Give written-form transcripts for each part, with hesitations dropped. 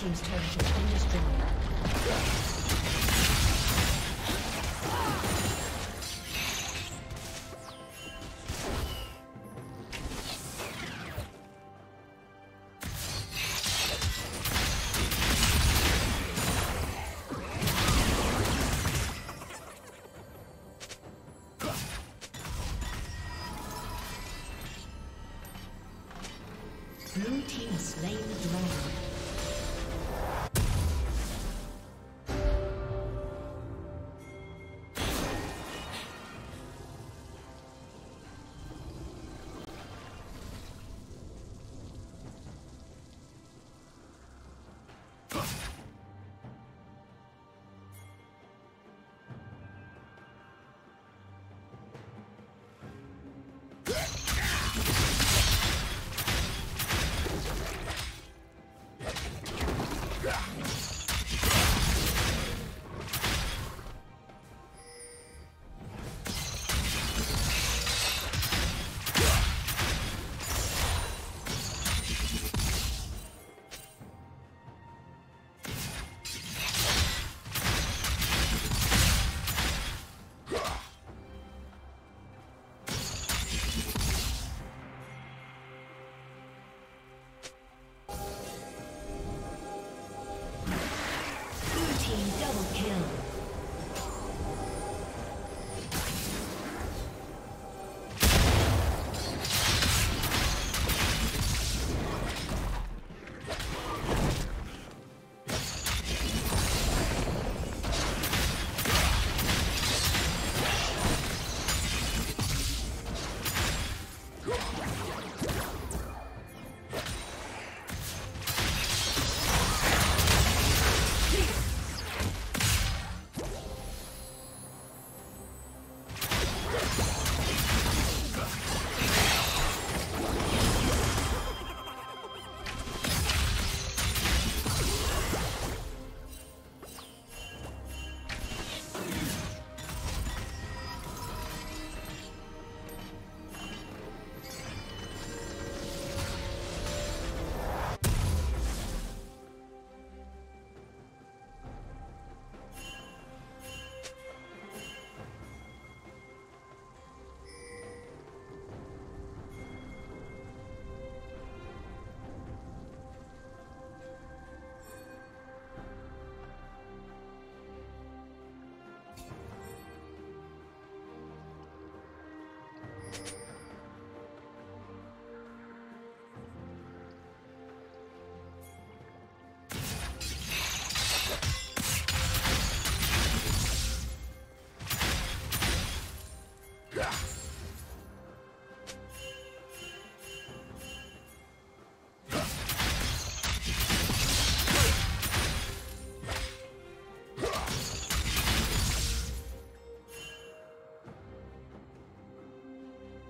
team's turret has been destroyed. Blue team slain the dragon.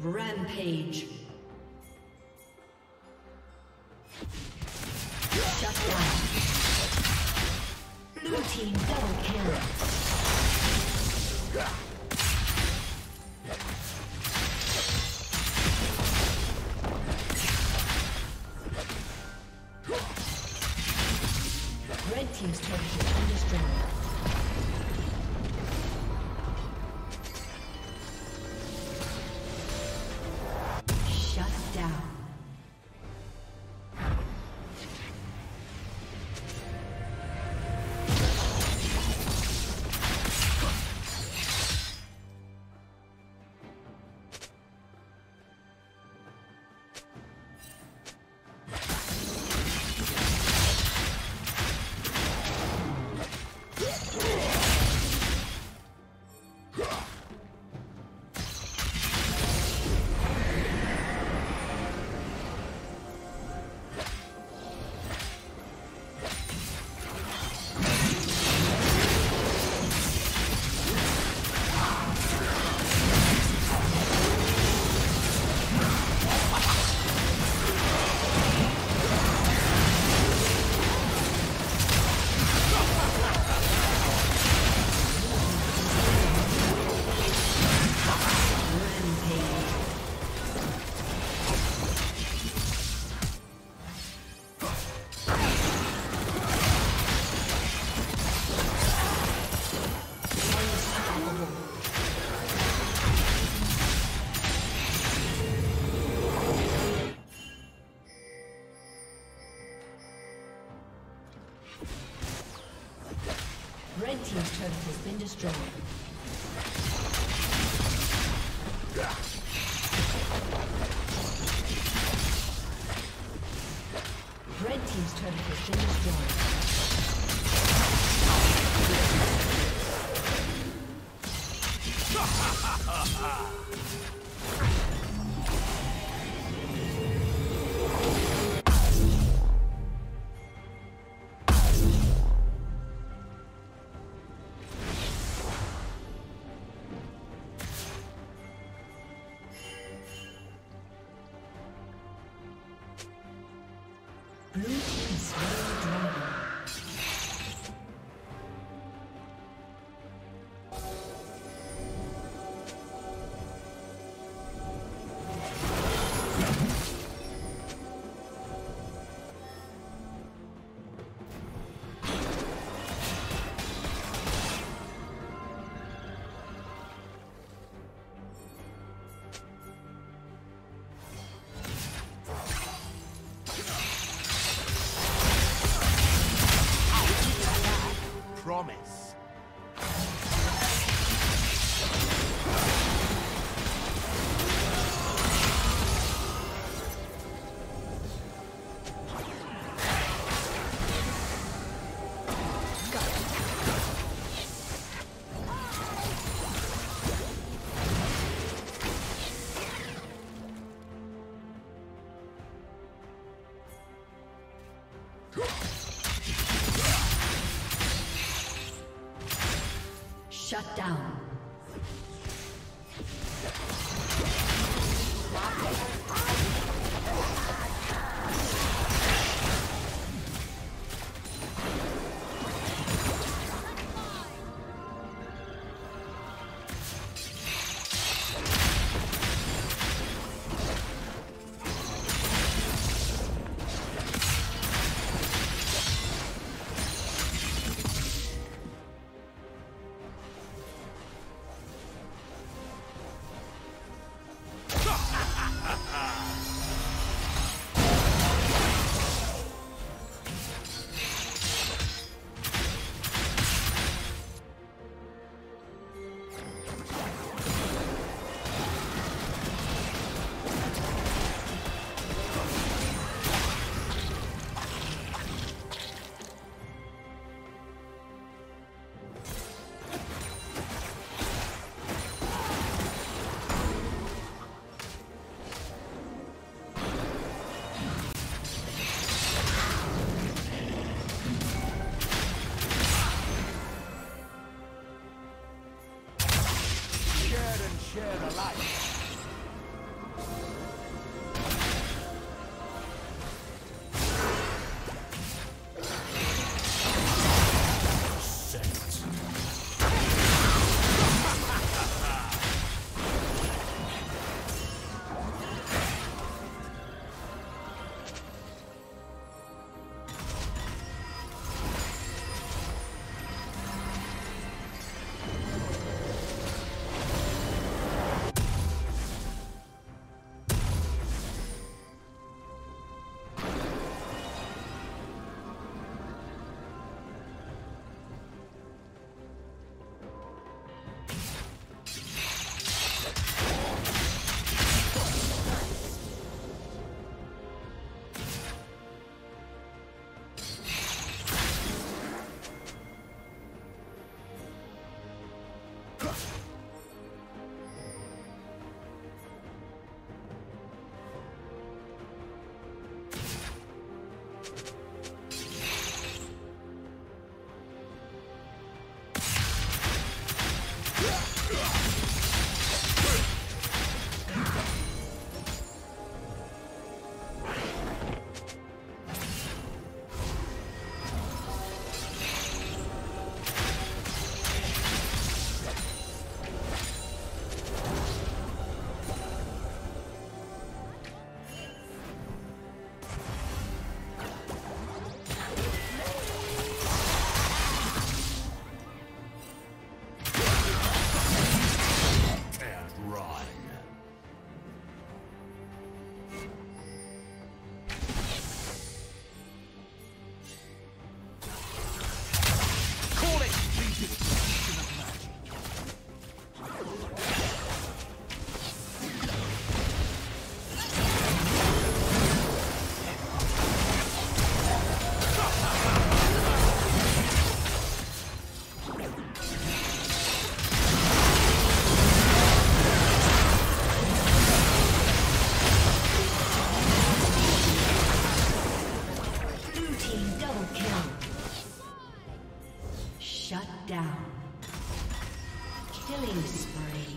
Rampage. Shut down. Blue team double kill. Red team's turret has been destroyed. Red team's turret has been destroyed. Red team's turret has been destroyed. Shut down. Shut down. Killing spree.